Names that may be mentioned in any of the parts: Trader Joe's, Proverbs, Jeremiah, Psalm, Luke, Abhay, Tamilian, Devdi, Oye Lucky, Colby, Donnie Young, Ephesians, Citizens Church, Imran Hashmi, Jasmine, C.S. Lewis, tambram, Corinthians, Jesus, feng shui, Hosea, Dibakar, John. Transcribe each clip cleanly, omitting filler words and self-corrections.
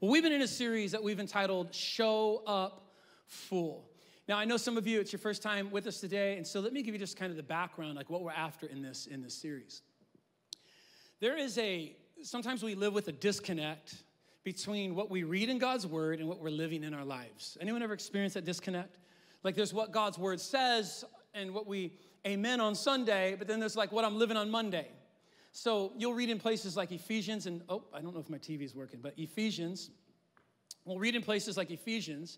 Well, we've been in a series that we've entitled, Show Up Full. Now, I know some of you, it's your first time with us today, and so let me give you just kind of the background, like what we're after in this series. There is sometimes we live with a disconnect between what we read in God's word and what we're living in our lives. Anyone ever experienced that disconnect? Like there's what God's word says and what we amen on Sunday, but then there's like what I'm living on Monday. So you'll read in places like Ephesians and, oh, I don't know if my TV's working, but Ephesians. We'll read in places like Ephesians.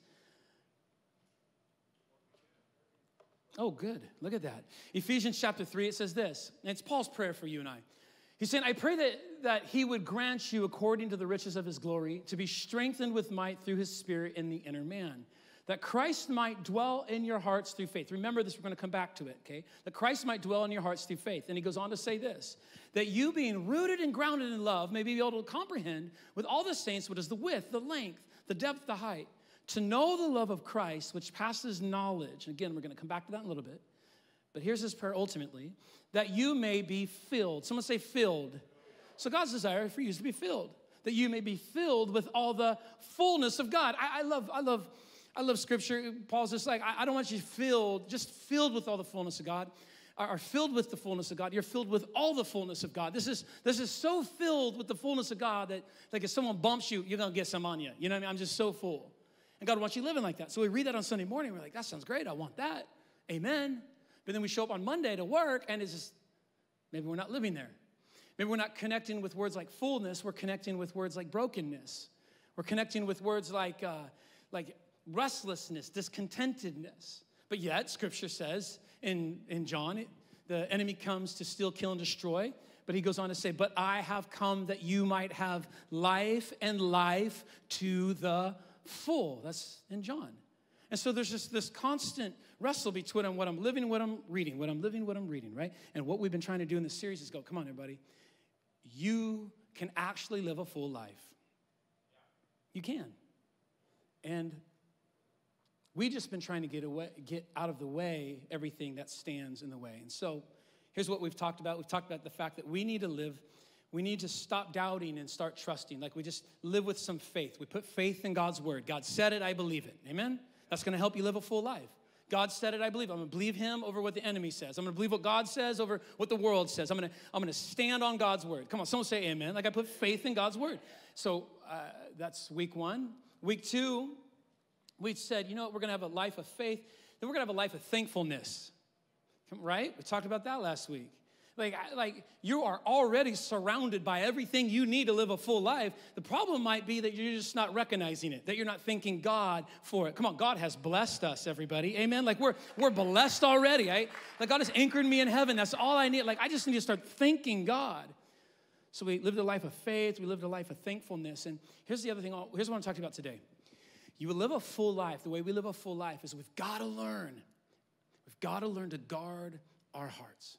Oh, good. Look at that. Ephesians chapter 3, it says this. And it's Paul's prayer for you and I. He's saying, I pray that he would grant you according to the riches of his glory to be strengthened with might through his spirit in the inner man, that Christ might dwell in your hearts through faith. Remember this, we're going to come back to it, okay? That Christ might dwell in your hearts through faith. And he goes on to say this, that you being rooted and grounded in love may be able to comprehend with all the saints what is the width, the length, the depth, the height, to know the love of Christ which passes knowledge. And again, we're going to come back to that in a little bit. But here's his prayer ultimately, that you may be filled. Someone say filled. So God's desire for you is to be filled, that you may be filled with all the fullness of God. I love scripture. Paul's just like, I don't want you filled, just filled with all the fullness of God, or filled with the fullness of God. You're filled with all the fullness of God. This is so filled with the fullness of God that like if someone bumps you, you're going to get some on you. You know what I mean? I'm just so full. And God wants you living like that. So we read that on Sunday morning. We're like, that sounds great. I want that. Amen. But then we show up on Monday to work, and it's just, maybe we're not living there. Maybe we're not connecting with words like fullness. We're connecting with words like brokenness. We're connecting with words like restlessness, discontentedness. But yet, Scripture says in John, the enemy comes to steal, kill, and destroy. But he goes on to say, but I have come that you might have life and life to the full. That's in John. And so there's just this constant wrestle between what I'm living and what I'm reading, right? And what we've been trying to do in this series is go, come on, everybody. You can actually live a full life. You can. And we've just been trying to get out of the way everything that stands in the way. And so here's what we've talked about. We've talked about the fact that we need to stop doubting and start trusting. Like we just live with some faith. We put faith in God's word. God said it, I believe it. Amen? That's going to help you live a full life. God said it, I believe. I'm going to believe him over what the enemy says. I'm going to believe what God says over what the world says. I'm going to stand on God's word. Come on, someone say amen. Like I put faith in God's word. So that's week one. Week two, we said, you know what? We're going to have a life of faith. Then we're going to have a life of thankfulness, right? We talked about that last week. Like you are already surrounded by everything you need to live a full life. The problem might be that you're just not recognizing it, that you're not thanking God for it. Come on, God has blessed us, everybody. Amen? Like we're blessed already, right? Like God has anchored me in heaven. That's all I need. Like I just need to start thanking God. So we lived a life of faith. We lived a life of thankfulness. And here's the other thing. Here's what I'm talking about today. You will live a full life. The way we live a full life is we've got to learn. We've got to learn to guard our hearts.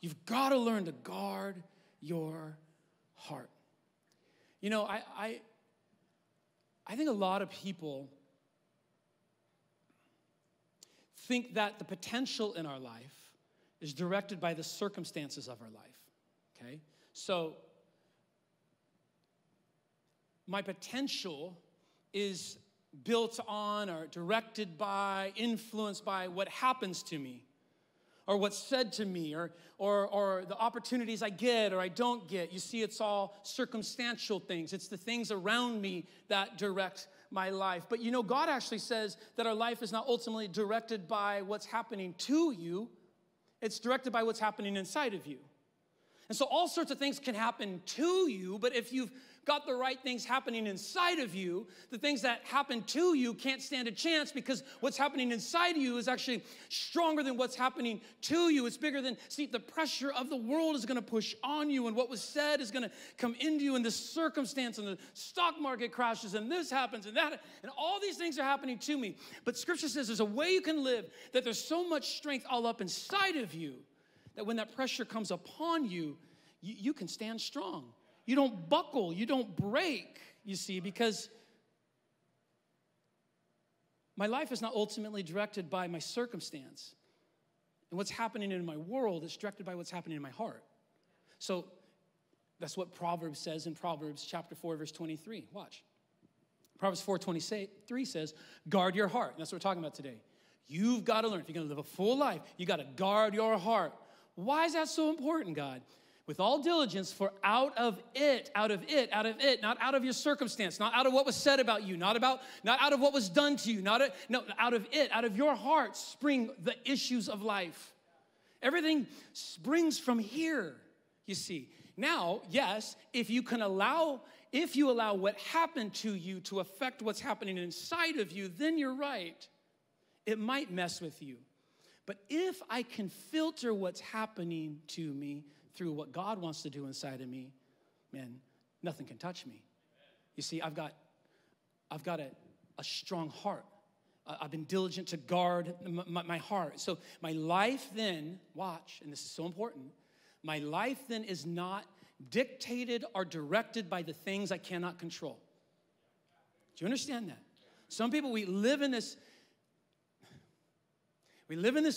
You've got to learn to guard your heart. You know, I think a lot of people think that the potential in our life is directed by the circumstances of our life, okay? So my potential is built on or directed by, influenced by what happens to me, or what's said to me, or the opportunities I get or I don't get. You see, it's all circumstantial things. It's the things around me that direct my life. But you know, God actually says that our life is not ultimately directed by what's happening to you. It's directed by what's happening inside of you. And so all sorts of things can happen to you, but if you've got the right things happening inside of you, the things that happen to you can't stand a chance because what's happening inside of you is actually stronger than what's happening to you. It's bigger than, see, the pressure of the world is going to push on you, and what was said is going to come into you, and the circumstance and the stock market crashes and this happens and that, and all these things are happening to me. But Scripture says there's a way you can live that there's so much strength all up inside of you that when that pressure comes upon you, you can stand strong. You don't buckle, you don't break, you see, because my life is not ultimately directed by my circumstance. And what's happening in my world is directed by what's happening in my heart. So that's what Proverbs says in Proverbs chapter 4, verse 23. Watch. Proverbs 4:23 says, guard your heart. And that's what we're talking about today. You've got to learn. If you're going to live a full life, you've got to guard your heart. Why is that so important, God? With all diligence, for out of it, not out of your circumstance, not out of what was said about you, not out of what was done to you, out of it, out of your heart spring the issues of life. Everything springs from here, you see. Now, yes, if you allow what happened to you to affect what's happening inside of you, then you're right. It might mess with you. But if I can filter what's happening to me through what God wants to do inside of me, man, nothing can touch me. You see, I've got a strong heart. I've been diligent to guard my heart. So my life then, watch, and this is so important, my life then is not dictated or directed by the things I cannot control. Do you understand that? Some people, we live in this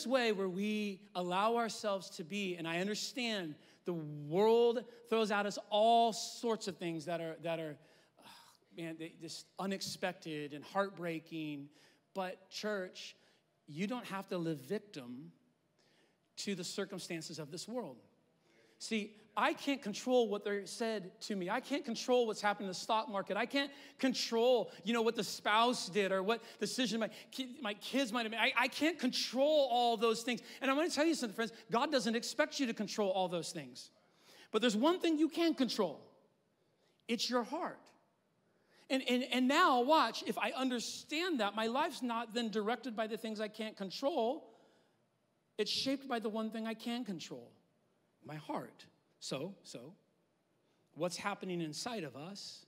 way where we allow ourselves to be, and I understand the world throws at us all sorts of things that are just unexpected and heartbreaking. But church, you don't have to live victim to the circumstances of this world. See, I can't control what they said to me. I can't control what's happened in the stock market. I can't control, what the spouse did or what decision my kids might have made. I can't control all those things. And I'm going to tell you something, friends. God doesn't expect you to control all those things. But there's one thing you can control. It's your heart. And now, watch, if I understand that, my life's not then directed by the things I can't control. It's shaped by the one thing I can control. My heart. So, what's happening inside of us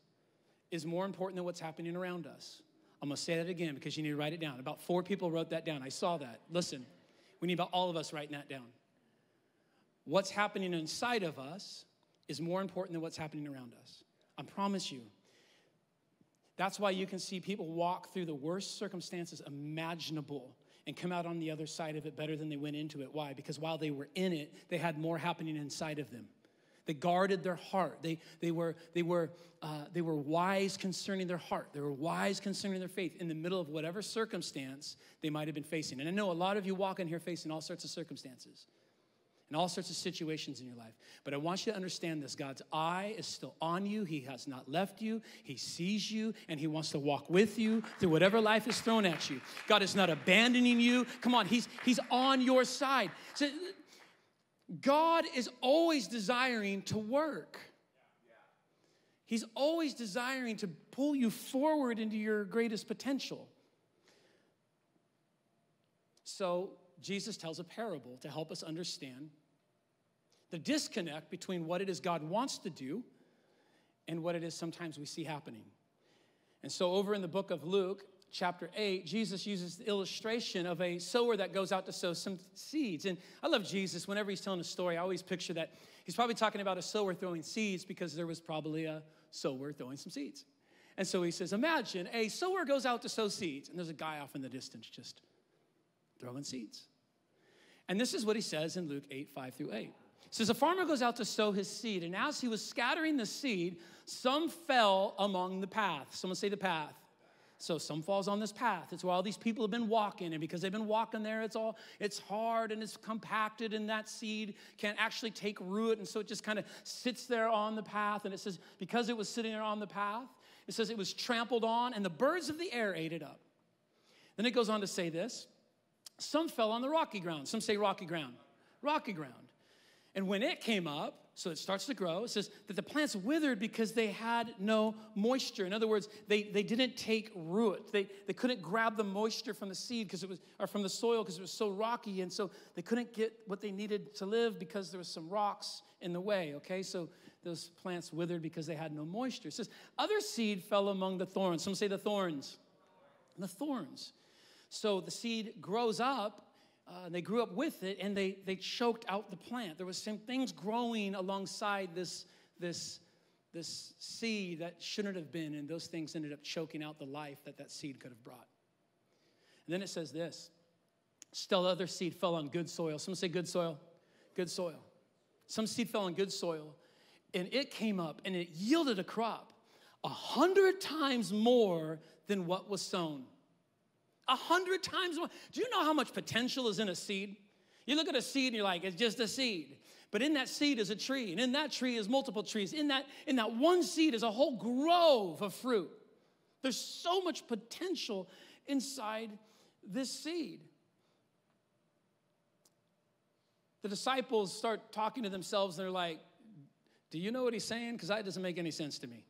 is more important than what's happening around us. I'm going to say that again because you need to write it down. About 4 people wrote that down. I saw that. Listen, we need about all of us writing that down. What's happening inside of us is more important than what's happening around us. I promise you. That's why you can see people walk through the worst circumstances imaginable and come out on the other side of it better than they went into it. Why? Because while they were in it, they had more happening inside of them. They guarded their heart. They were wise concerning their heart. They were wise concerning their faith in the middle of whatever circumstance they might have been facing. And I know a lot of you walk in here facing all sorts of circumstances and all sorts of situations in your life. But I want you to understand this. God's eye is still on you. He has not left you. He sees you, and he wants to walk with you through whatever life is thrown at you. God is not abandoning you. Come on, he's on your side. So, God is always desiring to work. He's always desiring to pull you forward into your greatest potential. So Jesus tells a parable to help us understand the disconnect between what it is God wants to do and what it is sometimes we see happening. And so over in the book of Luke, chapter 8, Jesus uses the illustration of a sower that goes out to sow some seeds. And I love Jesus. Whenever he's telling a story, I always picture that he's probably talking about a sower throwing seeds because there was probably a sower throwing some seeds. And so he says, imagine a sower goes out to sow seeds. And there's a guy off in the distance just throwing seeds. And this is what he says in Luke 8:5-8. It says, a farmer goes out to sow his seed. And as he was scattering the seed, some fell among the path. Someone say the path. So some falls on this path. It's where all these people have been walking. And because they've been walking there, it's hard and it's compacted. And that seed can't actually take root. And so it just kind of sits there on the path. And it says, because it was sitting there on the path, it says it was trampled on and the birds of the air ate it up. Then it goes on to say this. Some fell on the rocky ground. Some say rocky ground. Rocky ground. And when it came up, so it starts to grow. It says that the plants withered because they had no moisture. In other words, they didn't take root. They couldn't grab the moisture from the seed because it was, or from the soil because it was so rocky. And so they couldn't get what they needed to live because there was some rocks in the way. Okay, so those plants withered because they had no moisture. It says other seed fell among the thorns. Some say the thorns. The thorns. So the seed grows up. They grew up with it, and they choked out the plant. There was some things growing alongside this seed that shouldn't have been, and those things ended up choking out the life that seed could have brought. And then it says this. Still other seed fell on good soil. Some say good soil. Good soil. Some seed fell on good soil, and it came up, and it yielded a crop. 100 times more than what was sown. 100 times more. Do you know how much potential is in a seed? You look at a seed and you're like, it's just a seed. But in that seed is a tree, and in that tree is multiple trees. In that one seed is a whole grove of fruit. There's so much potential inside this seed. The disciples start talking to themselves, and they're like, do you know what he's saying? Because that doesn't make any sense to me.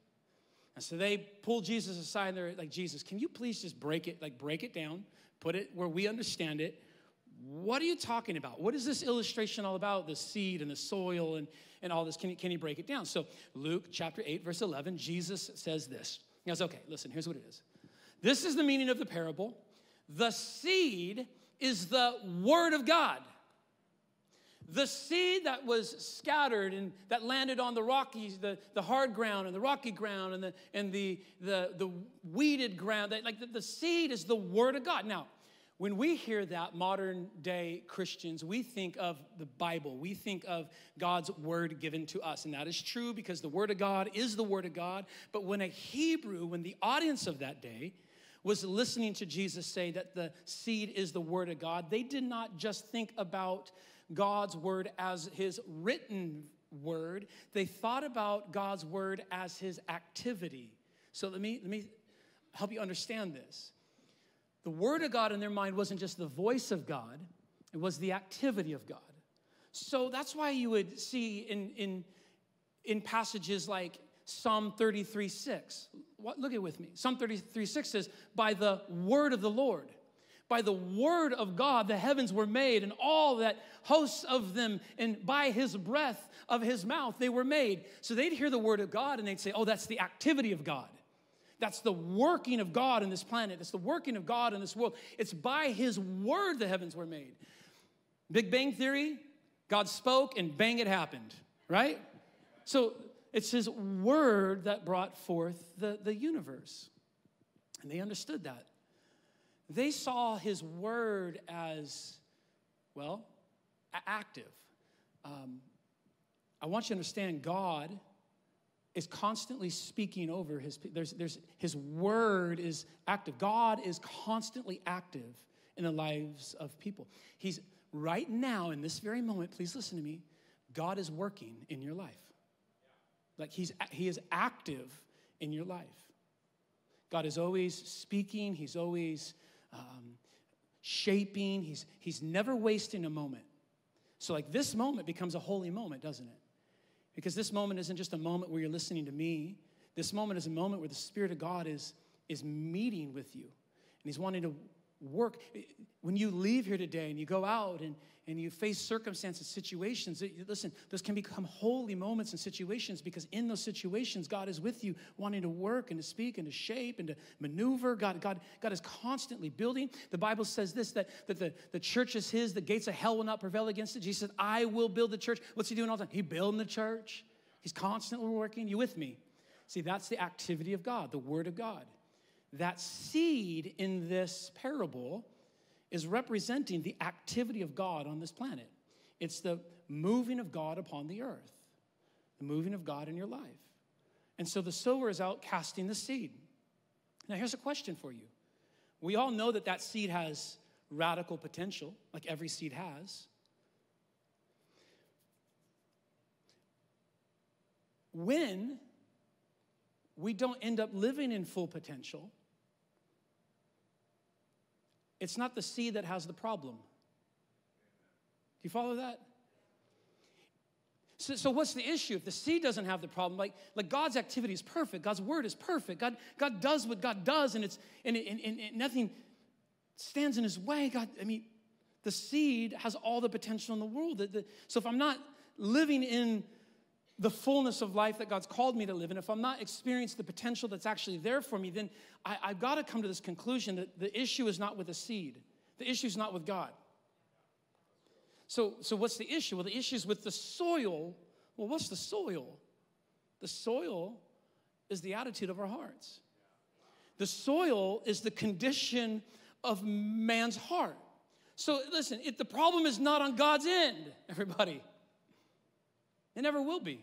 And so they pull Jesus aside, and they're like, Jesus, can you please just break it, like break it down, put it where we understand it? What are you talking about? What is this illustration all about, the seed and the soil and all this? Can you break it down? So Luke chapter 8, verse 11, Jesus says this. He goes, okay, listen, here's what it is. This is the meaning of the parable. The seed is the word of God. The seed that was scattered and that landed on the rockies, the hard ground and the rocky ground and the weeded ground, the seed is the word of God. Now, when we hear that, modern day Christians, we think of the Bible. We think of God's word given to us. And that is true because the word of God is the word of God. But when the audience of that day was listening to Jesus say that the seed is the word of God, they did not just think about God's word as his written word. They thought about God's word as his activity. So let me help you understand this. The word of God in their mind wasn't just the voice of God. It was the activity of God. So that's why you would see in passages like Psalm 33:6. Look at it with me. Psalm 33:6 says, by the word of the Lord, by the word of God, the heavens were made, and all that hosts of them, and by his breath of his mouth, they were made. So they'd hear the word of God, and they'd say, oh, that's the activity of God. That's the working of God in this planet. That's the working of God in this world. It's by his word the heavens were made. Big Bang Theory, God spoke, and bang, it happened, right? So it's his word that brought forth the universe. And they understood that. They saw his word as, well, active. I want you to understand God is constantly speaking over his people. His word is active. God is constantly active in the lives of people. He's right now in this very moment, please listen to me, God is working in your life. Like he is active in your life. God is always speaking. He's always shaping. He's never wasting a moment. So like this moment becomes a holy moment, doesn't it? Because this moment isn't just a moment where you're listening to me. This moment is a moment where the Spirit of God is meeting with you. And he's wanting to work. When you leave here today and you go out and you face circumstances, situations, listen, those can become holy moments and situations because in those situations, God is with you wanting to work and to speak and to shape and to maneuver. God is constantly building. The Bible says this, that the church is his, the gates of hell will not prevail against it. Jesus said, I will build the church. What's he doing all the time? He's building the church. He's constantly working. You with me? See, that's the activity of God, the word of God. That seed in this parable is representing the activity of God on this planet. It's the moving of God upon the earth, the moving of God in your life. And so the sower is out casting the seed. Now, here's a question for you. We all know that seed has radical potential, like every seed has. When we don't end up living in full potential, it's not the seed that has the problem. Do you follow that? So what's the issue? If the seed doesn't have the problem, like God's activity is perfect. God's word is perfect. God does what God does, and nothing stands in his way. The seed has all the potential in the world. So if I'm not living in the fullness of life that God's called me to live in, if I'm not experiencing the potential that's actually there for me, then I've got to come to this conclusion that the issue is not with the seed. The issue is not with God. So what's the issue? Well, the issue is with the soil. Well, what's the soil? The soil is the attitude of our hearts. The soil is the condition of man's heart. So listen, the problem is not on God's end, everybody. It never will be.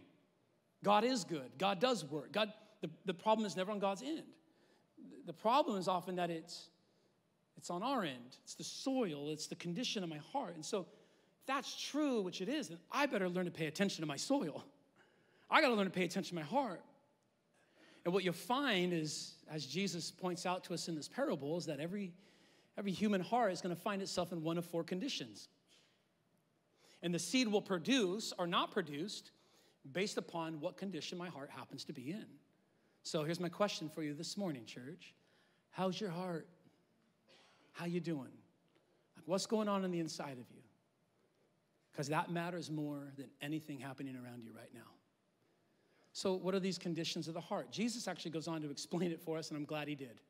God is good. God does work. God, The problem is never on God's end. The problem is often that it's on our end. It's the soil. It's the condition of my heart. And so if that's true, which it is, then I better learn to pay attention to my soil. I got to learn to pay attention to my heart. And what you'll find is, as Jesus points out to us in this parable, is that every human heart is going to find itself in one of four conditions. And the seed will produce or not produced based upon what condition my heart happens to be in. So here's my question for you this morning, church. How's your heart? How you doing? Like, what's going on the inside of you? Because that matters more than anything happening around you right now. So what are these conditions of the heart? Jesus actually goes on to explain it for us, and I'm glad he did.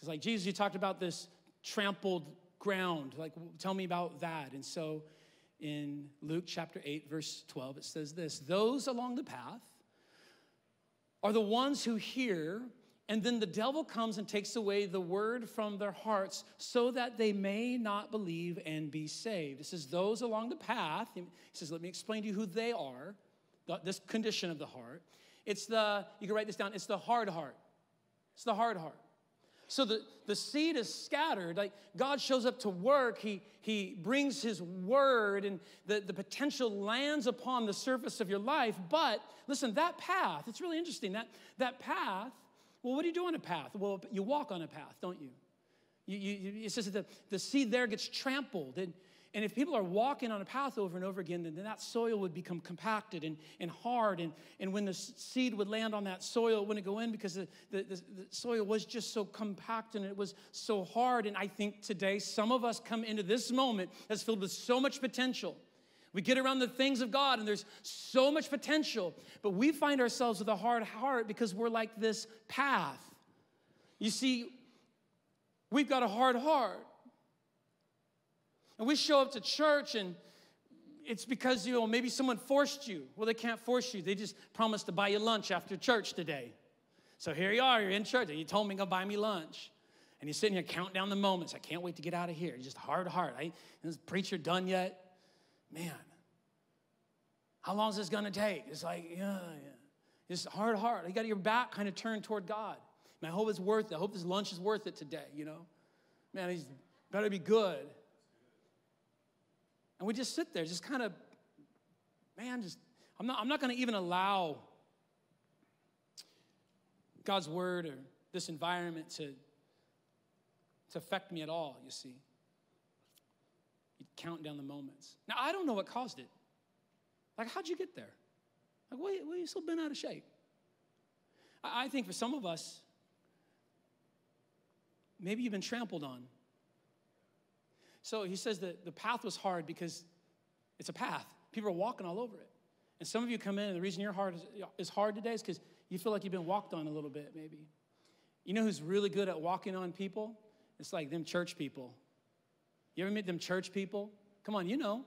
He's like, Jesus, you talked about this trampled ground. Like, tell me about that. And so in Luke chapter 8, verse 12, it says this: those along the path are the ones who hear, and then the devil comes and takes away the word from their hearts so that they may not believe and be saved. It says those along the path. He says, let me explain to you who they are, this condition of the heart. It's the, you can write this down, it's the hard heart. It's the hard heart. So the seed is scattered. Like, God shows up to work. He brings his word, and the potential lands upon the surface of your life. But listen, that path, it's really interesting. That path, well, what do you do on a path? Well, you walk on a path, don't you? It says that the seed there gets trampled. And if people are walking on a path over and over again, then that soil would become compacted and hard. And when the seed would land on that soil, it wouldn't go in because the soil was just so compact and it was so hard. And I think today some of us come into this moment that's filled with so much potential. We get around the things of God and there's so much potential. But we find ourselves with a hard heart because we're like this path. You see, we've got a hard heart. And we show up to church, and it's because, you know, maybe someone forced you. Well, they can't force you. They just promised to buy you lunch after church today. So here you are. You're in church, and you told me, go buy me lunch. And you're sitting here counting down the moments. I can't wait to get out of here. You're just hard heart. Ain't this preacher done yet? Man, how long is this going to take? It's like, It's hard heart. You got your back kind of turned toward God. Man, I hope it's worth it. I hope this lunch is worth it today, you know. Man, he's better be good. And we just sit there, just kind of, man, just, I'm not going to even allow God's word or this environment to affect me at all, you see. You count down the moments. Now, I don't know what caused it. Like, how'd you get there? Like, why are you so bent out of shape? I think for some of us, maybe you've been trampled on. So he says that the path was hard because it's a path. People are walking all over it. And some of you come in, and the reason your heart is hard today is because you feel like you've been walked on a little bit, maybe. You know who's really good at walking on people? It's like them church people. You ever meet them church people? Come on, you know.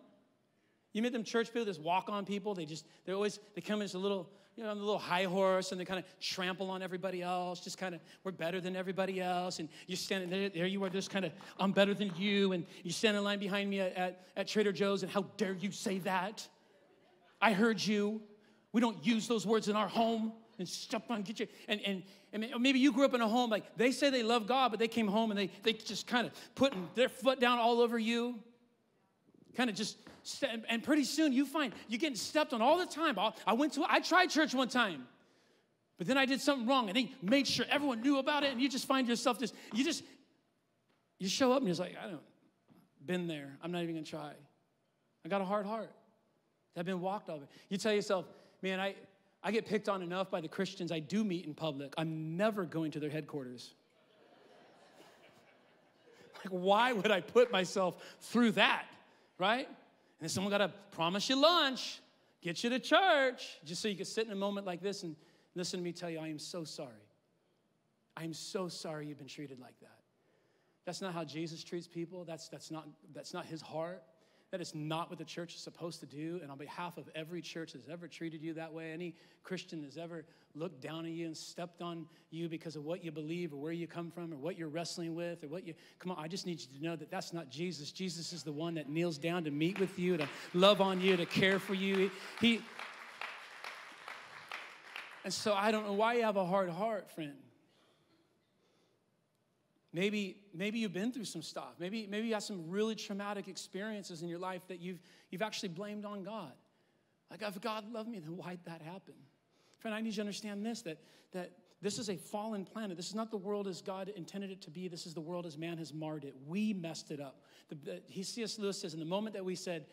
You meet them church people, just walk on people. They come in as a little, you know, on the little high horse, and they kind of trample on everybody else, just kind of, we're better than everybody else, and you're standing there, you are just kind of, I'm better than you, and you stand in line behind me at Trader Joe's, and how dare you say that? I heard you. We don't use those words in our home, and stop on, get you, and maybe you grew up in a home, like, they say they love God, but they came home, and they just kind of putting their foot down all over you, kind of just, and pretty soon you find you're getting stepped on all the time. I tried church one time, but then I did something wrong, and they made sure everyone knew about it, and you just find yourself you show up, and you're just like, I don't, been there. I'm not even going to try. I got a hard heart. I've been walked over. You tell yourself, man, I get picked on enough by the Christians I do meet in public. I'm never going to their headquarters. Like, why would I put myself through that, right? And someone got to promise you lunch, get you to church, just so you can sit in a moment like this and listen to me tell you, I am so sorry. I am so sorry you've been treated like that. That's not how Jesus treats people. That's not his heart. That is not what the church is supposed to do. And on behalf of every church that's ever treated you that way, any Christian that's ever looked down on you and stepped on you because of what you believe or where you come from or what you're wrestling with or what you, come on, I just need you to know that that's not Jesus. Jesus is the one that kneels down to meet with you, to love on you, to care for you. He And so I don't know why you have a hard heart, friend. Maybe you've been through some stuff. Maybe you have some really traumatic experiences in your life that you've actually blamed on God. Like, if God loved me, then why'd that happen? Friend, I need you to understand this, that this is a fallen planet. This is not the world as God intended it to be. This is the world as man has marred it. We messed it up. C.S. Lewis says, in the moment that we said,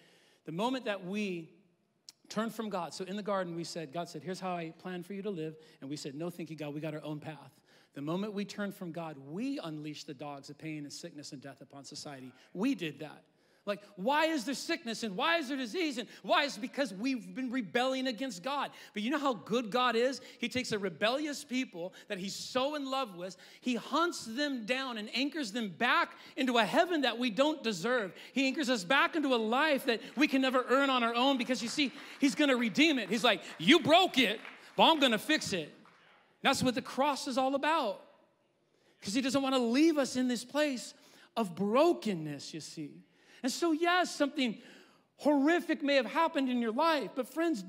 the moment that we turned from God. So in the garden, we said, God said, here's how I plan for you to live. And we said, no, thank you, God. We got our own path. The moment we turned from God, we unleashed the dogs of pain and sickness and death upon society. We did that. Like, why is there sickness and why is there disease and why? It's because we've been rebelling against God. But you know how good God is? He takes a rebellious people that he's so in love with. He hunts them down and anchors them back into a heaven that we don't deserve. He anchors us back into a life that we can never earn on our own because, you see, he's going to redeem it. He's like, you broke it, but I'm going to fix it. That's what the cross is all about, because he doesn't want to leave us in this place of brokenness, you see. And so, yes, something horrific may have happened in your life, but friends,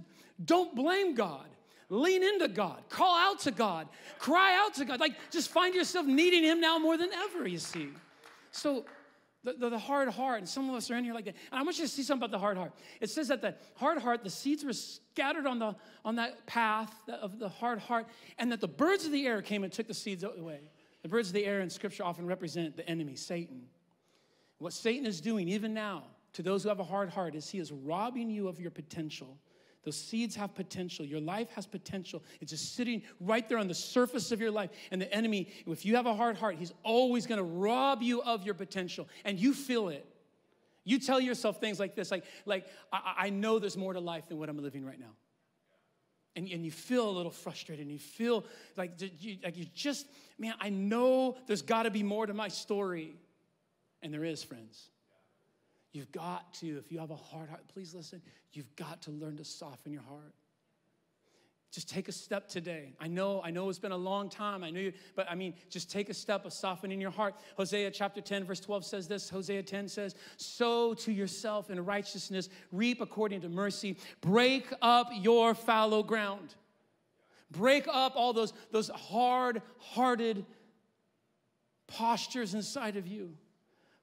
don't blame God. Lean into God. Call out to God. Cry out to God. Like, just find yourself needing him now more than ever, you see. So the hard heart, and some of us are in here like that. And I want you to see something about the hard heart. It says that the hard heart, the seeds were scattered on that path of the hard heart, and that the birds of the air came and took the seeds away. The birds of the air in Scripture often represent the enemy, Satan. What Satan is doing, even now, to those who have a hard heart, is he is robbing you of your potential. Those seeds have potential. Your life has potential. It's just sitting right there on the surface of your life. And the enemy, if you have a hard heart, he's always going to rob you of your potential. And you feel it. You tell yourself things like this, I know there's more to life than what I'm living right now. And you feel a little frustrated, and you feel like you just, man, I know there's got to be more to my story. And there is, friends. You've got to, if you have a hard heart, please listen, you've got to learn to soften your heart. Just take a step today. I know it's been a long time. But I mean, just take a step of softening your heart. Hosea chapter 10, verse 12 says this. Hosea 10 says, sow to yourself in righteousness, reap according to mercy, break up your fallow ground. Break up all those hard-hearted postures inside of you.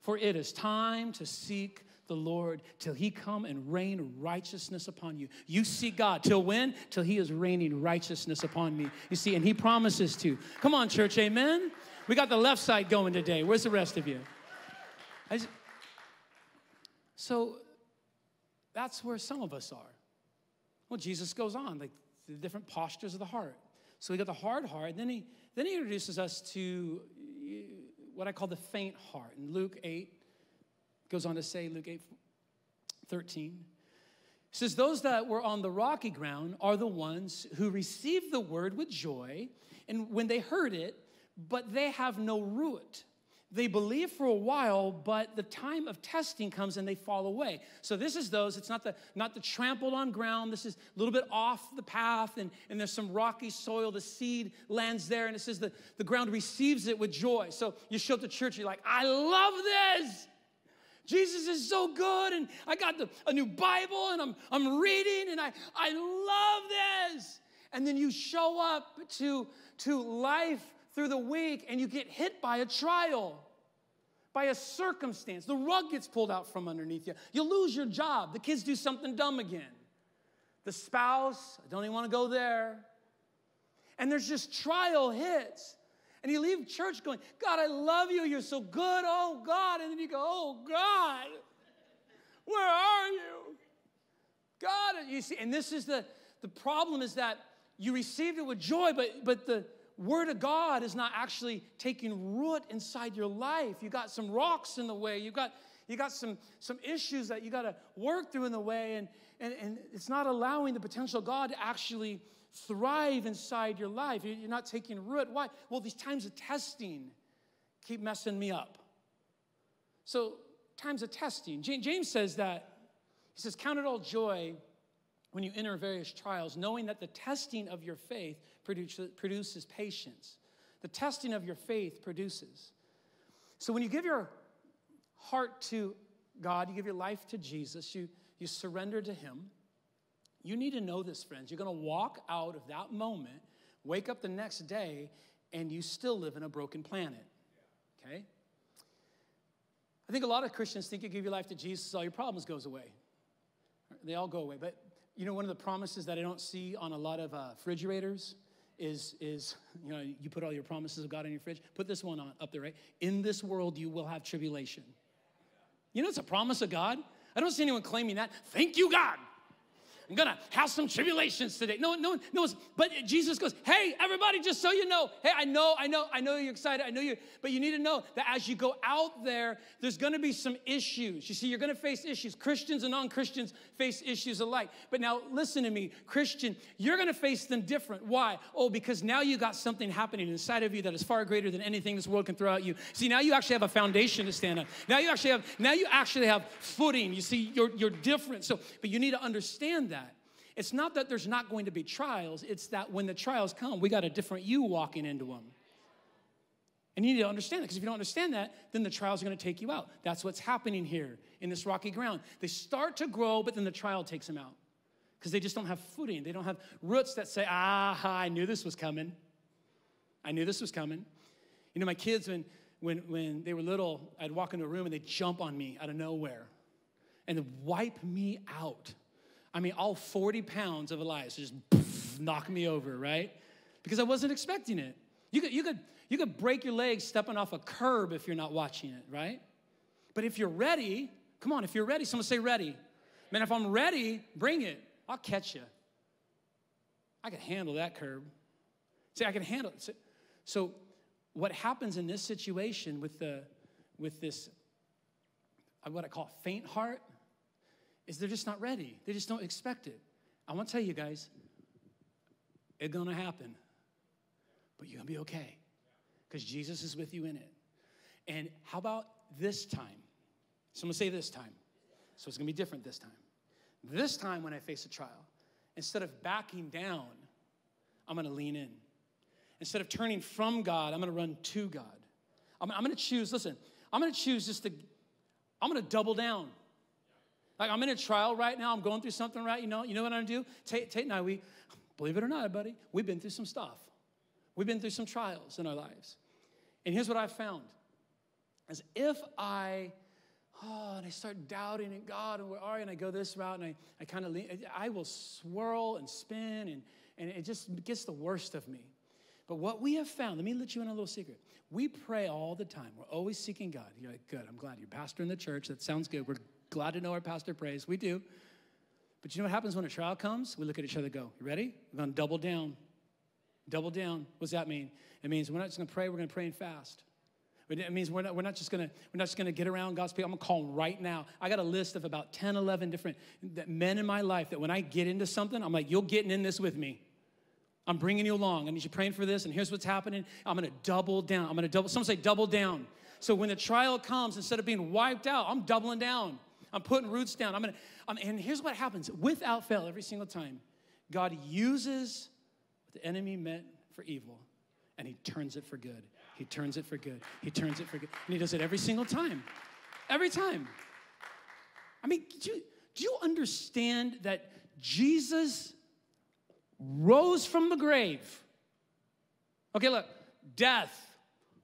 For it is time to seek the Lord till he come and rain righteousness upon you. You seek God till when? Till he is raining righteousness upon me. You see, and he promises to. Come on, church, amen? We got the left side going today. Where's the rest of you? So that's where some of us are. Well, Jesus goes on, like the different postures of the heart. So we got the hard heart, and then he introduces us to what I call the faint heart. And Luke 8 goes on to say, Luke 8, 13, says, those that were on the rocky ground are the ones who received the word with joy, and when they heard it, but they have no root. They believe for a while, but the time of testing comes and they fall away. So this is those, it's not the trampled on ground. This is a little bit off the path, and there's some rocky soil. The seed lands there, and it says the ground receives it with joy. So you show up to church, you're like, I love this. Jesus is so good, and I got a new Bible, and I'm reading, and I love this. And then you show up to life through the week, and you get hit by a trial, by a circumstance. The rug gets pulled out from underneath you. You lose your job. The kids do something dumb again. The spouse, I don't even want to go there. And there's just trial hits. And you leave church going, God, I love you. You're so good. Oh, God. And then you go, oh, God, where are you? God, you see, and this is the problem is that you received it with joy, but the Word of God is not actually taking root inside your life. You got some rocks in the way. You got some issues that you got to work through in the way, and it's not allowing the potential of God to actually thrive inside your life. You're not taking root. Why? Well, these times of testing keep messing me up. So times of testing. James says that. He says, count it all joy when you enter various trials, knowing that the testing of your faith produces patience. The testing of your faith produces. So when you give your heart to God, you give your life to Jesus, you surrender to him, you need to know this, friends. You're going to walk out of that moment Wake up the next day and you still live in a broken planet, okay? I think a lot of Christians think you give your life to Jesus, all your problems goes away. They all go away. But, you know, one of the promises that I don't see on a lot of refrigerators is, you know, you put all your promises of God in your fridge. Put this one on, up there, right? In this world, you will have tribulation. You know, it's a promise of God. I don't see anyone claiming that. Thank you, God. I'm going to have some tribulations today. No. But Jesus goes, hey, everybody, just so you know. Hey, I know you're excited. I know you, but you need to know that as you go out there, there's going to be some issues. You see, you're going to face issues. Christians and non-Christians face issues alike. But now listen to me, Christian, you're going to face them different. Why? Oh, because now you got something happening inside of you that is far greater than anything this world can throw at you. See, now you actually have a foundation to stand on. Now you actually have footing. You see, you're different. So, but you need to understand that. It's not that there's not going to be trials. It's that when the trials come, we got a different you walking into them. And you need to understand that, because if you don't understand that, then the trials are going to take you out. That's what's happening here in this rocky ground. They start to grow, but then the trial takes them out because they just don't have footing. They don't have roots that say, I knew this was coming. I knew this was coming. You know, my kids, when they were little, I'd walk into a room and they'd jump on me out of nowhere and they'd wipe me out. I mean, all 40 pounds of Elias just poof, knock me over, right? Because I wasn't expecting it. You could break your legs stepping off a curb if you're not watching it, right? But if you're ready, come on, if you're ready, someone say ready. Man, if I'm ready, bring it. I'll catch you. I can handle that curb. See, I can handle it. So what happens in this situation with this, what I call faint heart, is they're just not ready. They just don't expect it. I want to tell you guys, it's going to happen, but you're going to be okay because Jesus is with you in it. And how about this time? Someone say this time. So it's going to be different this time. This time when I face a trial, instead of backing down, I'm going to lean in. Instead of turning from God, I'm going to run to God. I'm going to choose, listen, I'm going to choose just to, I'm going to double down. Like, I'm in a trial right now. I'm going through something right. You know what I'm going to do? Tate and I, we, believe it or not, buddy, we've been through some stuff. We've been through some trials in our lives. And here's what I found. Is if I start doubting in God and where are you, and I go this route, and I kind of lean, I will swirl and spin, and it just gets the worst of me. But what we have found, let me let you in a little secret. We pray all the time. We're always seeking God. You're like, good, I'm glad you're pastor in the church. That sounds good. We're glad to know our pastor prays. We do. But you know what happens when a trial comes? We look at each other and go, you ready? We're going to double down. Double down. What does that mean? It means we're not just going to pray. We're going to pray and fast. It means we're not just going to get around God's people. I'm going to call them right now. I got a list of about 10, 11 different men in my life that when I get into something, I'm like, you're getting in this with me. I'm bringing you along. I need you praying for this, and here's what's happening. I'm going to double down. I'm going to double. Some say double down. So when the trial comes, instead of being wiped out, I'm doubling down. I'm putting roots down. And here's what happens. Without fail, every single time, God uses what the enemy meant for evil, and he turns it for good. He turns it for good. He turns it for good. And he does it every single time. Every time. I mean, do you understand that Jesus rose from the grave? Okay, look. Death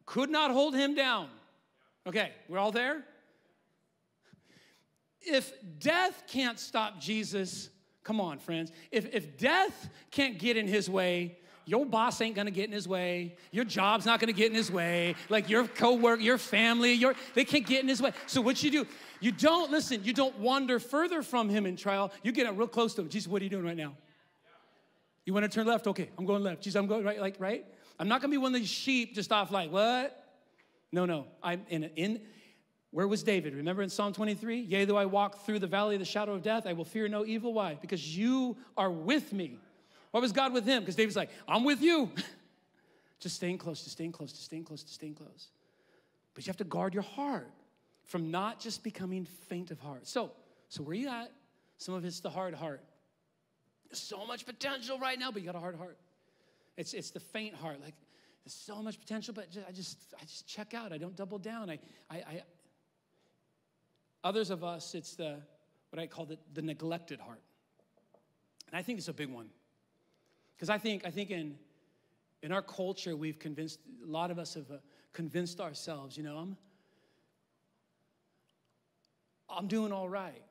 could not hold him down. Okay, we're all there? If death can't stop Jesus, come on, friends. If death can't get in his way, your boss ain't going to get in his way. Your job's not going to get in his way. Like your co-worker, your family, they can't get in his way. So what you do, you don't wander further from him in trial. You get real close to him. Jesus, what are you doing right now? You want to turn left? Okay, I'm going left. Jesus, I'm going right, like, right? I'm not going to be one of these sheep just off like, what? No. Where was David? Remember in Psalm 23? Yea, though I walk through the valley of the shadow of death, I will fear no evil. Why? Because you are with me. Why was God with him? Because David's like, I'm with you. Just staying close. But you have to guard your heart from not just becoming faint of heart. So where you at? Some of it's the hard heart. There's so much potential right now, but you got a hard heart. It's the faint heart. Like, there's so much potential, but I just check out. I don't double down. Others of us, it's what I call the neglected heart. And I think it's a big one. Because I think in In our culture, we've convinced, a lot of us have convinced ourselves, you know, I'm doing all right.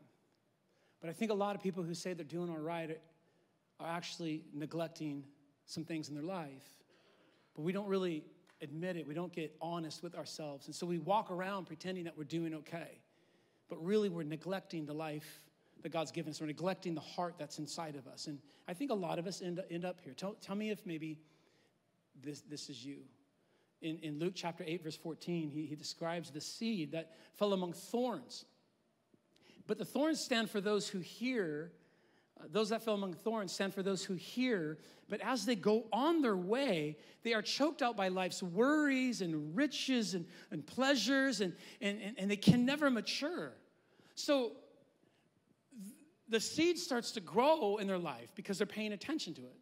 But I think a lot of people who say they're doing all right are actually neglecting some things in their life. But we don't really admit it. We don't get honest with ourselves. And so we walk around pretending that we're doing okay. But really, we're neglecting the life that God's given us. We're neglecting the heart that's inside of us. And I think a lot of us end up here. Tell me if maybe this is you. In Luke chapter 8, verse 14, he describes the seed that fell among thorns. But the thorns stand for those who hear. Those that fell among thorns stand for those who hear, but as they go on their way, they are choked out by life's worries and riches and pleasures, and they can never mature. So the seed starts to grow in their life because they're paying attention to it.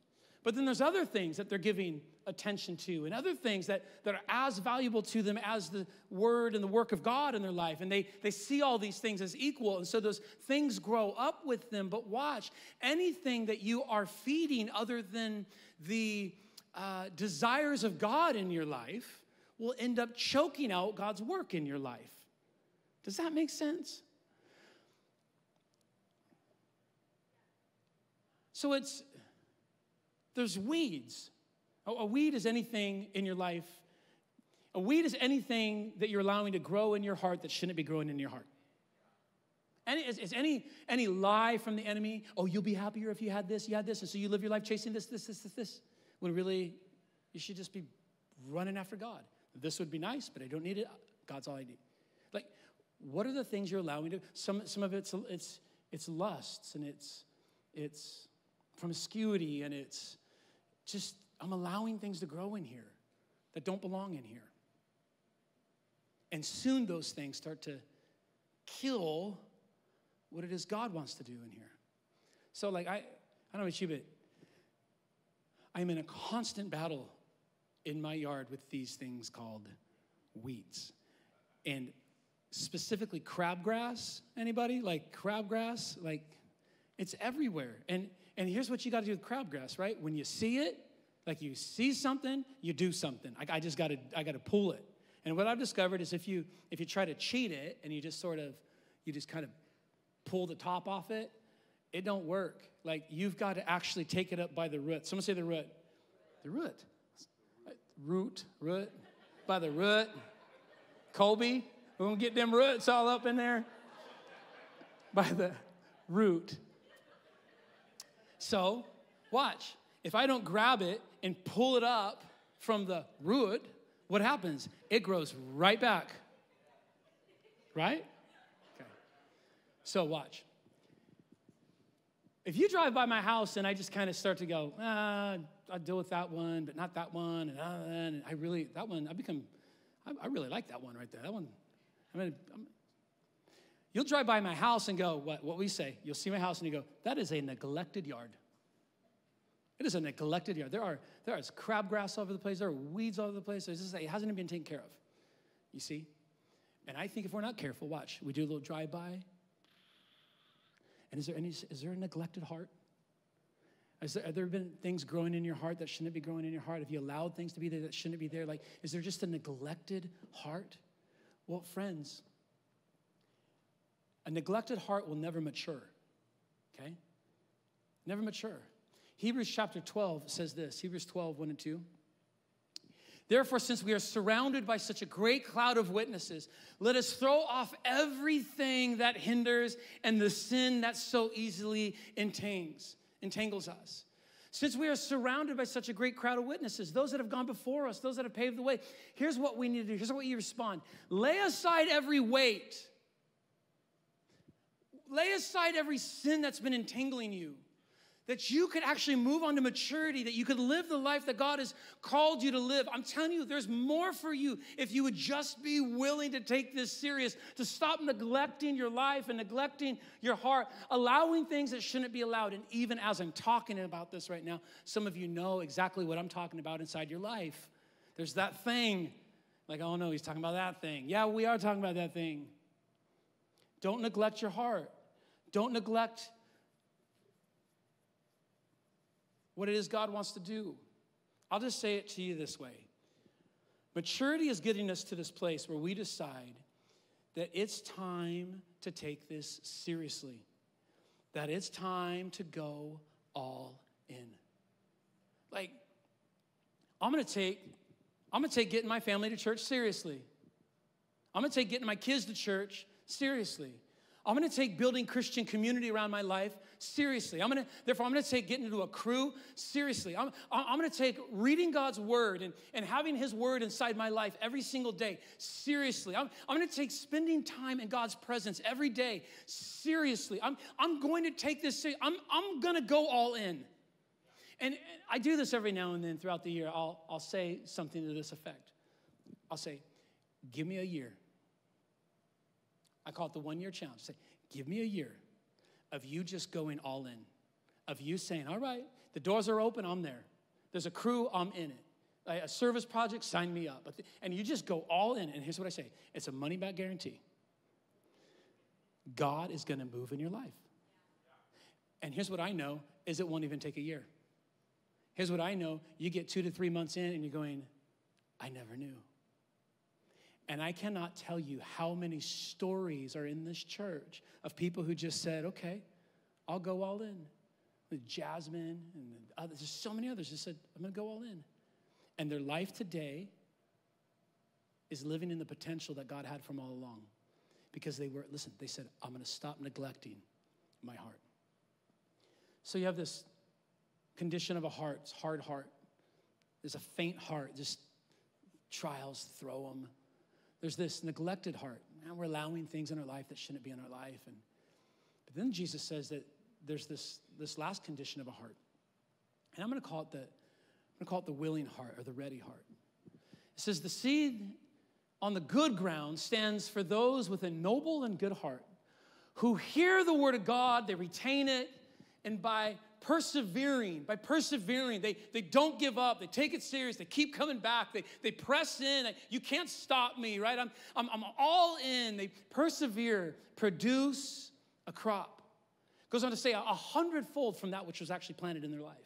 But then there's other things that they're giving attention to and other things that are as valuable to them as the word and the work of God in their life. And they see all these things as equal. And so those things grow up with them. But watch, anything that you are feeding other than the desires of God in your life will end up choking out God's work in your life. Does that make sense? So there's weeds. A weed is anything in your life. A weed is anything that you're allowing to grow in your heart that shouldn't be growing in your heart. Any lie from the enemy, oh, you'll be happier if you had this, you had this, and so you live your life chasing this, when really you should just be running after God. This would be nice, but I don't need it. God's all I need. Like, what are the things you're allowing to, some of it's lusts, and it's promiscuity, and it's just, I'm allowing things to grow in here that don't belong in here. And soon those things start to kill what it is God wants to do in here. So like, I don't know about you, but I'm in a constant battle in my yard with these things called weeds. And specifically crabgrass, anybody? Like crabgrass, like it's everywhere. And here's what you got to do with crabgrass, right? When you see it, like you see something, you do something. I just got to, pull it. And what I've discovered is if you try to cheat it and you just kind of pull the top off it, it don't work. Like you've got to actually take it up by the root. Someone say the root. The root. Root. By the root. Colby, we're going to get them roots all up in there. By the root. So, watch. If I don't grab it and pull it up from the root, what happens? It grows right back. Right? Okay. So, watch. If you drive by my house and I just kind of start to go, I'll deal with that one, but not that one, and I really, that one, I really like that one right there. That one, you'll drive by my house and go, what we say, you'll see my house and you go, that is a neglected yard. It is a neglected yard. There is crabgrass all over the place. There are weeds all over the place. It hasn't even been taken care of, you see? And I think if we're not careful, watch, we do a little drive-by. And is there a neglected heart? Have there been things growing in your heart that shouldn't be growing in your heart? Have you allowed things to be there that shouldn't be there? Like, is there just a neglected heart? Well, friends, a neglected heart will never mature, okay? Never mature. Hebrews chapter 12 says this, Hebrews 12, 1 and 2. Therefore, since we are surrounded by such a great cloud of witnesses, let us throw off everything that hinders and the sin that so easily entangles us. Since we are surrounded by such a great crowd of witnesses, those that have gone before us, those that have paved the way, here's what we need to do. Here's what you respond. Lay aside every weight. Lay aside every sin that's been entangling you, that you could actually move on to maturity, that you could live the life that God has called you to live. I'm telling you, there's more for you if you would just be willing to take this serious, to stop neglecting your life and neglecting your heart, allowing things that shouldn't be allowed. And even as I'm talking about this right now, some of you know exactly what I'm talking about inside your life. There's that thing. Like, oh no, he's talking about that thing. Yeah, we are talking about that thing. Don't neglect your heart. Don't neglect what it is God wants to do. I'll just say it to you this way. Maturity is getting us to this place where we decide that it's time to take this seriously, that it's time to go all in. Like, I'm gonna take getting my family to church seriously. I'm gonna take getting my kids to church seriously. I'm gonna take building Christian community around my life seriously. Therefore, I'm gonna take getting into a crew seriously. I'm gonna take reading God's word and having his word inside my life every single day seriously. I'm gonna take spending time in God's presence every day seriously. I'm going to take this seriously. I'm gonna go all in. And I do this every now and then throughout the year. I'll say something to this effect. I'll say, give me a year. I call it the one-year challenge. Say, give me a year of you just going all in, of you saying, all right, the doors are open, I'm there. There's a crew, I'm in it. A service project, sign me up. And you just go all in. And here's what I say. It's a money-back guarantee. God is going to move in your life. And here's what I know is it won't even take a year. Here's what I know. You get 2 to 3 months in and you're going, I never knew. And I cannot tell you how many stories are in this church of people who just said, okay, I'll go all in. With Jasmine and others, there's so many others who said, I'm going to go all in. And their life today is living in the potential that God had from all along. Because they said, I'm going to stop neglecting my heart. So you have this condition of a heart, it's hard heart. There's a faint heart, just trials, throw them. There's this neglected heart. Now we're allowing things in our life that shouldn't be in our life. But then Jesus says that there's this last condition of a heart. And I'm gonna call it the willing heart or the ready heart. It says the seed on the good ground stands for those with a noble and good heart who hear the word of God, they retain it, and by persevering, they don't give up. They take it serious. They keep coming back. They press in. You can't stop me, right? I'm all in. They persevere, produce a crop. Goes on to say 100-fold from that which was actually planted in their life.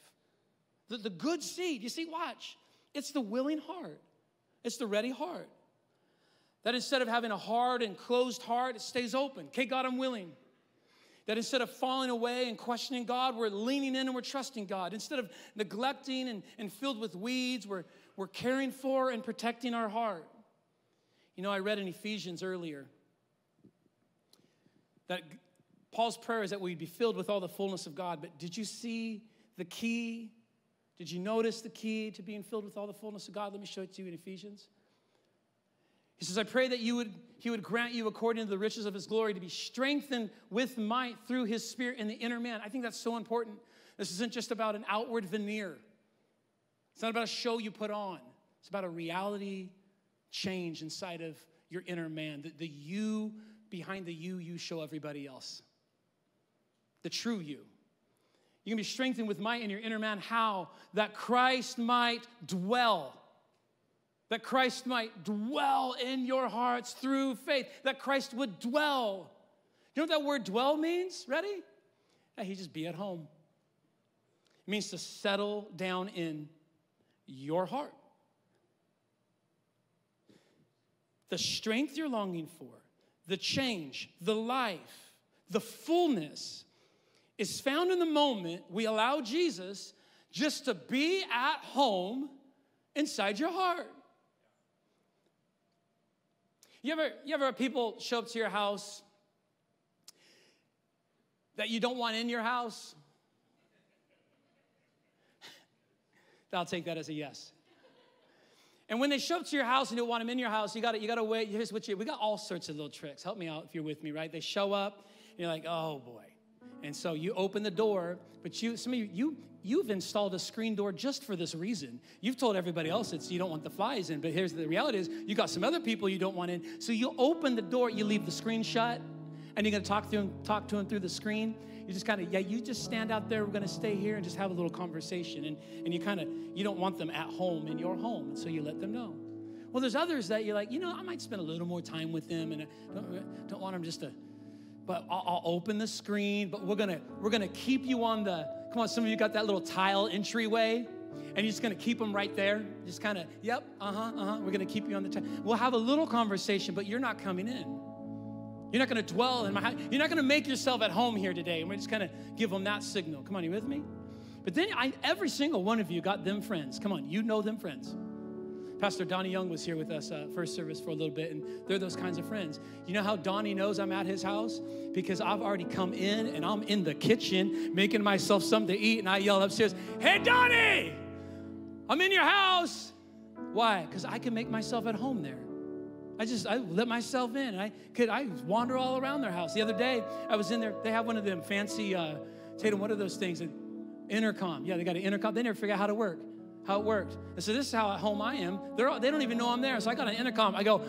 The good seed, you see, watch. It's the willing heart. It's the ready heart. That instead of having a hard and closed heart, it stays open. Okay, God, I'm willing. That instead of falling away and questioning God, we're leaning in and we're trusting God. Instead of neglecting and filled with weeds, we're caring for and protecting our heart. You know, I read in Ephesians earlier that Paul's prayer is that we'd be filled with all the fullness of God. But did you see the key? Did you notice the key to being filled with all the fullness of God? Let me show it to you in Ephesians. He says, I pray that he would grant you according to the riches of his glory to be strengthened with might through his spirit in the inner man. I think that's so important. This isn't just about an outward veneer. It's not about a show you put on. It's about a reality change inside of your inner man. The you behind the you show everybody else. The true you. You can be strengthened with might in your inner man. How? That Christ might dwell. That Christ might dwell in your hearts through faith. That Christ would dwell. You know what that word dwell means? Ready? He just be at home. It means to settle down in your heart. The strength you're longing for, the change, the life, the fullness is found in the moment we allow Jesus just to be at home inside your heart. You ever have people show up to your house that you don't want in your house? I'll take that as a yes. And when they show up to your house and you don't want them in your house, you gotta wait. Here's what we got all sorts of little tricks. Help me out if you're with me, right? They show up, and you're like, oh boy. And so you open the door, but you've installed a screen door just for this reason. You've told everybody else it's you don't want the flies in, but here's the reality is you got some other people you don't want in. So you open the door, you leave the screen shut, and you're gonna talk to them through the screen. You just kind of, yeah, you just stand out there, we're gonna stay here and just have a little conversation. And you don't want them at home in your home, and so you let them know. Well, there's others that you're like, you know, I might spend a little more time with them, and I don't want them just to. But I'll open the screen, but we're gonna keep you on the, come on, some of you got that little tile entryway. And you're just going to keep them right there. Just kind of, yep, we're going to keep you on the time. We'll have a little conversation, but you're not coming in. You're not going to dwell in my house. You're not going to make yourself at home here today. And we're just going to give them that signal. Come on, you with me? But then every single one of you got them friends. Come on, you know them friends. Pastor Donnie Young was here with us first service for a little bit, and they're those kinds of friends. You know how Donnie knows I'm at his house? Because I've already come in, and I'm in the kitchen making myself something to eat, and I yell upstairs, "Hey, Donnie, I'm in your house." Why? Because I can make myself at home there. I let myself in. I wander all around their house. The other day, I was in there. They have one of them fancy, Tate, what are those things? An intercom. Yeah, they got an intercom. They never figure out how it worked. And so this is how at home I am. They don't even know I'm there. So I got an intercom. I go,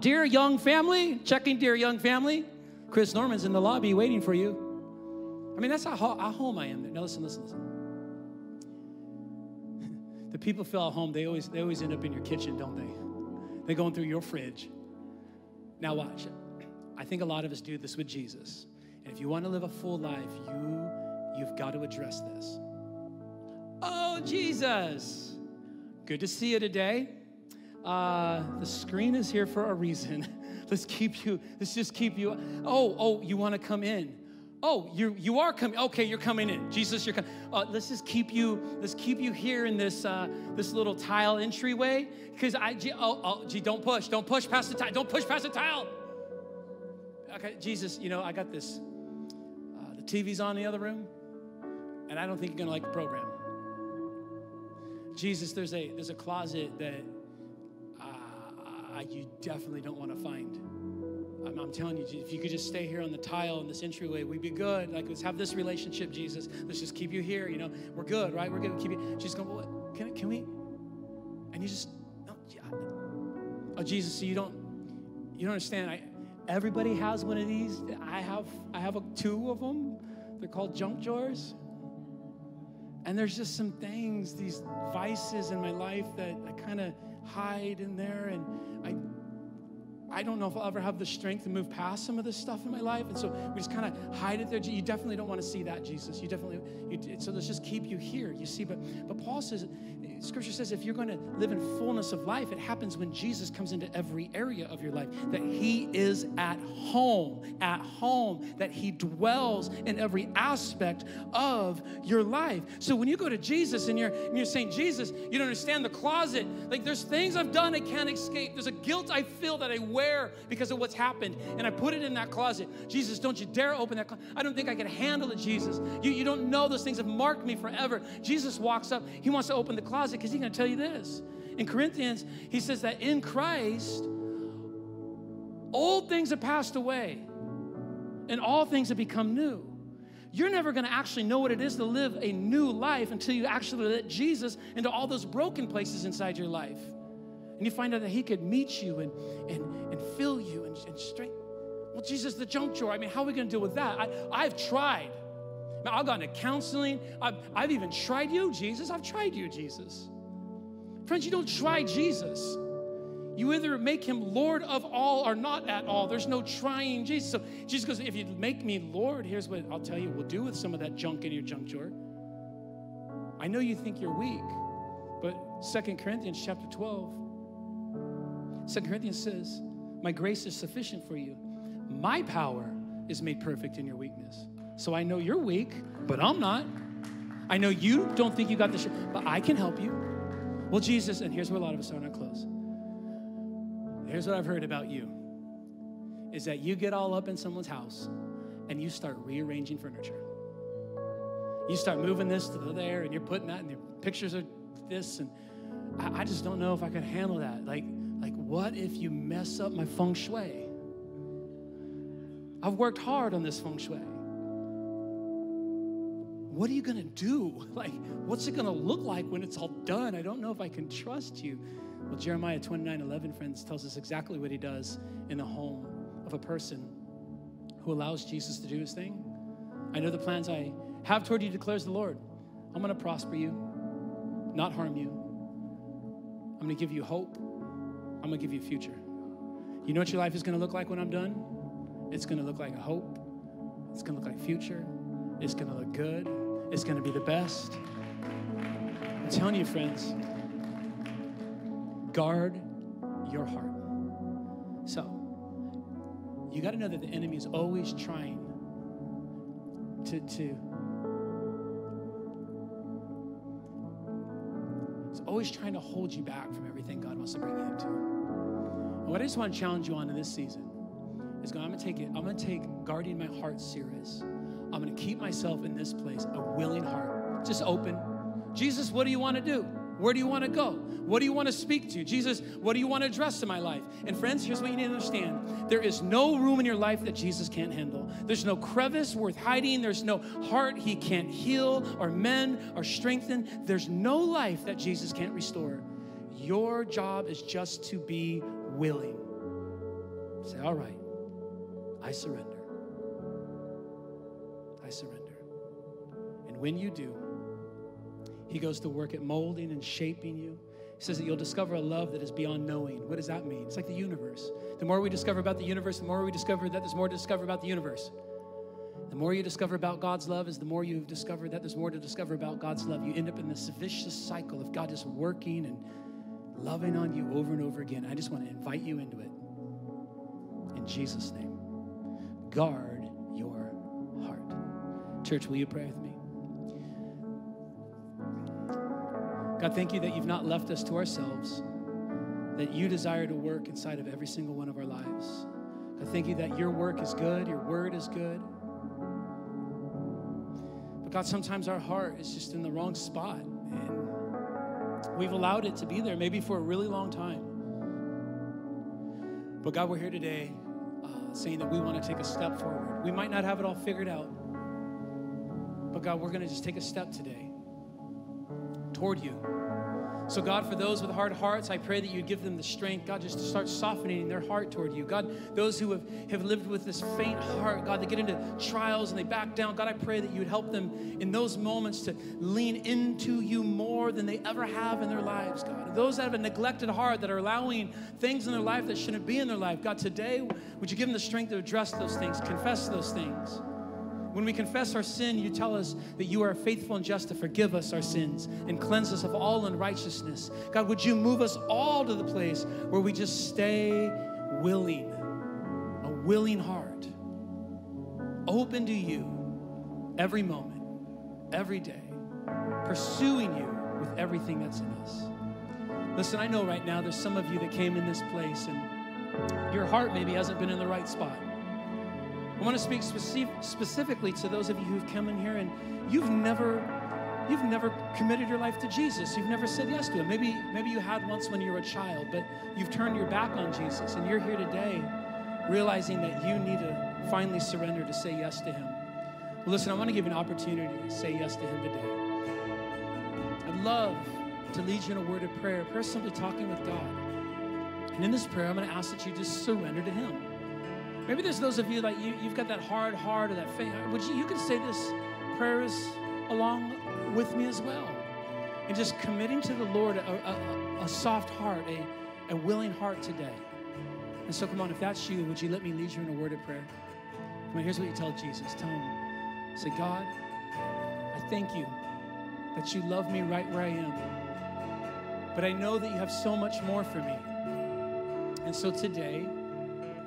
"Dear Young family, checking Dear Young family. Chris Norman's in the lobby waiting for you." I mean, that's how home I am there. Now listen. The people feel at home, they always end up in your kitchen, don't they? They're going through your fridge. Now watch it. I think a lot of us do this with Jesus. And if you want to live a full life, you've got to address this. "Oh, Jesus, good to see you today. The screen is here for a reason. Let's just keep you. Oh, you want to come in. Oh, you are coming. Okay, you're coming in. Jesus, you're coming. Let's keep you here in this little tile entryway. Because don't push past the tile. Don't push past the tile. Okay, Jesus, I got this. The TV's on in the other room, and I don't think you're gonna like the program. Jesus, there's a closet that you definitely don't want to find. I'm telling you, if you could just stay here on the tile in this entryway, we'd be good. Like, let's have this relationship, Jesus. Let's just keep you here. We're good, right? We're good. Keep you." She's going, "Well, what? Can we?" And you just, "No, yeah. Oh, Jesus, so you don't understand. Everybody has one of these. I have two of them. They're called junk drawers. And there's just some things, these vices in my life that I kind of hide in there. And I don't know if I'll ever have the strength to move past some of this stuff in my life. And so we just kind of hide it there. You definitely don't want to see that, Jesus. So let's just keep you here, you see." But Paul says, Scripture says, if you're going to live in fullness of life, it happens when Jesus comes into every area of your life, that he is at home, that he dwells in every aspect of your life. So when you go to Jesus and you're saying, "Jesus, you don't understand the closet. Like, there's things I've done I can't escape. There's a guilt I feel that I wear because of what's happened, and I put it in that closet. Jesus, don't you dare open that closet. I don't think I can handle it, Jesus. You don't know, those things have marked me forever." Jesus walks up. He wants to open the closet because he's going to tell you this. In Corinthians, he says that in Christ, old things have passed away and all things have become new. You're never going to actually know what it is to live a new life until you actually let Jesus into all those broken places inside your life. And you find out that he could meet you and fill you and strengthen. "Well, Jesus, the junk drawer, I mean, how are we going to deal with that? I've tried. Man, I've gone to counseling. I've even tried you, Jesus. I've tried you, Jesus." Friends, you don't try Jesus. You either make him Lord of all or not at all. There's no trying Jesus. So Jesus goes, "If you make me Lord, here's what I'll tell you we'll do with some of that junk in your junk drawer. I know you think you're weak, but 2 Corinthians chapter 12, 2 Corinthians says, "My grace is sufficient for you. My power is made perfect in your weakness." So I know you're weak, but I'm not. I know you don't think you got this, but I can help you. Well, Jesus, and here's where a lot of us are, and I close. Here's what I've heard about you, is that you get all up in someone's house and you start rearranging furniture. You start moving this to there, and you're putting that, and your pictures are this, and I just don't know if I could handle that. Like, what if you mess up my feng shui? I've worked hard on this feng shui. What are you going to do? Like, what's it going to look like when it's all done? I don't know if I can trust you." Well, Jeremiah 29:11, friends, tells us exactly what he does in the home of a person who allows Jesus to do his thing. "I know the plans I have toward you, declares the Lord. I'm going to prosper you, not harm you. I'm going to give you hope. I'm going to give you a future." You know what your life is going to look like when I'm done? It's going to look like hope. It's going to look like future. It's going to look good. It's going to be the best. I'm telling you, friends, guard your heart. So, you got to know that the enemy is always trying to hold you back from everything God wants to bring you into. And what I just want to challenge you on in this season is, God, I'm going to take guarding my heart serious. I'm going to keep myself in this place, a willing heart, just open. Jesus, what do you want to do? Where do you want to go? What do you want to speak to? Jesus, what do you want to address in my life? And friends, here's what you need to understand. There is no room in your life that Jesus can't handle. There's no crevice worth hiding. There's no heart he can't heal or mend or strengthen. There's no life that Jesus can't restore. Your job is just to be willing. Say, all right, I surrender. I surrender. And when you do, he goes to work at molding and shaping you. He says that you'll discover a love that is beyond knowing. What does that mean? It's like the universe. The more we discover about the universe, the more we discover that there's more to discover about the universe. The more you discover about God's love is the more you've discovered that there's more to discover about God's love. You end up in this vicious cycle of God just working and loving on you over and over again. I just want to invite you into it. In Jesus' name, guard your heart. Church, will you pray with me? God, thank you that you've not left us to ourselves, that you desire to work inside of every single one of our lives. God, thank you that your work is good, your word is good. But God, sometimes our heart is just in the wrong spot, and we've allowed it to be there maybe for a really long time. But God, we're here today saying that we want to take a step forward. We might not have it all figured out, but God, we're going to just take a step today toward you. So God, for those with hard hearts, I pray that you give them the strength, God, just to start softening their heart toward you. God, those who have lived with this faint heart, God, they get into trials and they back down. God, I pray that you would help them in those moments to lean into you more than they ever have in their lives, God. And those that have a neglected heart, that are allowing things in their life that shouldn't be in their life, God, today, would you give them the strength to address those things, confess those things. When we confess our sin, you tell us that you are faithful and just to forgive us our sins and cleanse us of all unrighteousness. God, would you move us all to the place where we just stay willing, a willing heart, open to you every moment, every day, pursuing you with everything that's in us. Listen, I know right now there's some of you that came in this place and your heart maybe hasn't been in the right spot. I want to speak specifically to those of you who've come in here and you've never committed your life to Jesus. You've never said yes to him. Maybe you had once when you were a child, but you've turned your back on Jesus, and you're here today realizing that you need to finally surrender to say yes to him. Well, listen, I want to give you an opportunity to say yes to him today. I'd love to lead you in a word of prayer. Prayer is simply talking with God. And in this prayer, I'm going to ask that you just surrender to him. Maybe there's those of you like you've got that hard heart or that faint heart. You can say this prayer is along with me as well. And just committing to the Lord a soft heart, a willing heart today. And so come on, if that's you, would you let me lead you in a word of prayer? Come on, here's what you tell Jesus. Tell him, say, God, I thank you that you love me right where I am. But I know that you have so much more for me. And so today,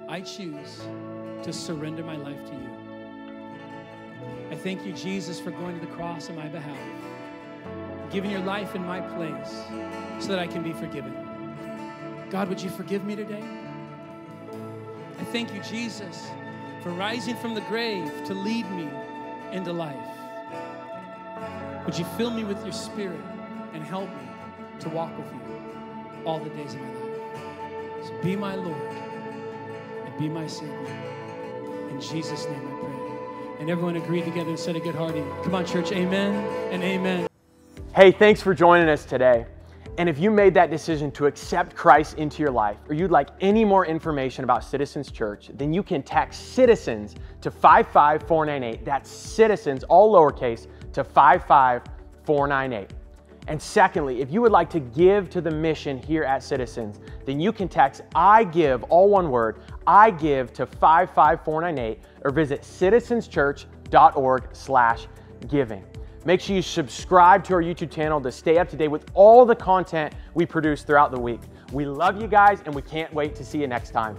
I choose to surrender my life to you. I thank you, Jesus, for going to the cross on my behalf, giving your life in my place so that I can be forgiven. God, would you forgive me today? I thank you, Jesus, for rising from the grave to lead me into life. Would you fill me with your spirit and help me to walk with you all the days of my life? So be my Lord. Be my Savior. In Jesus' name I pray. And everyone agreed together and said a good hearty. Come on, church, amen and amen. Hey, thanks for joining us today. And if you made that decision to accept Christ into your life, or you'd like any more information about Citizens Church, then you can text Citizens to 55498. That's Citizens, all lowercase, to 55498. And secondly, if you would like to give to the mission here at Citizens, then you can text I give, all one word, I give to 55498 or visit citizenschurch.org/giving. Make sure you subscribe to our YouTube channel to stay up to date with all the content we produce throughout the week. We love you guys, and we can't wait to see you next time.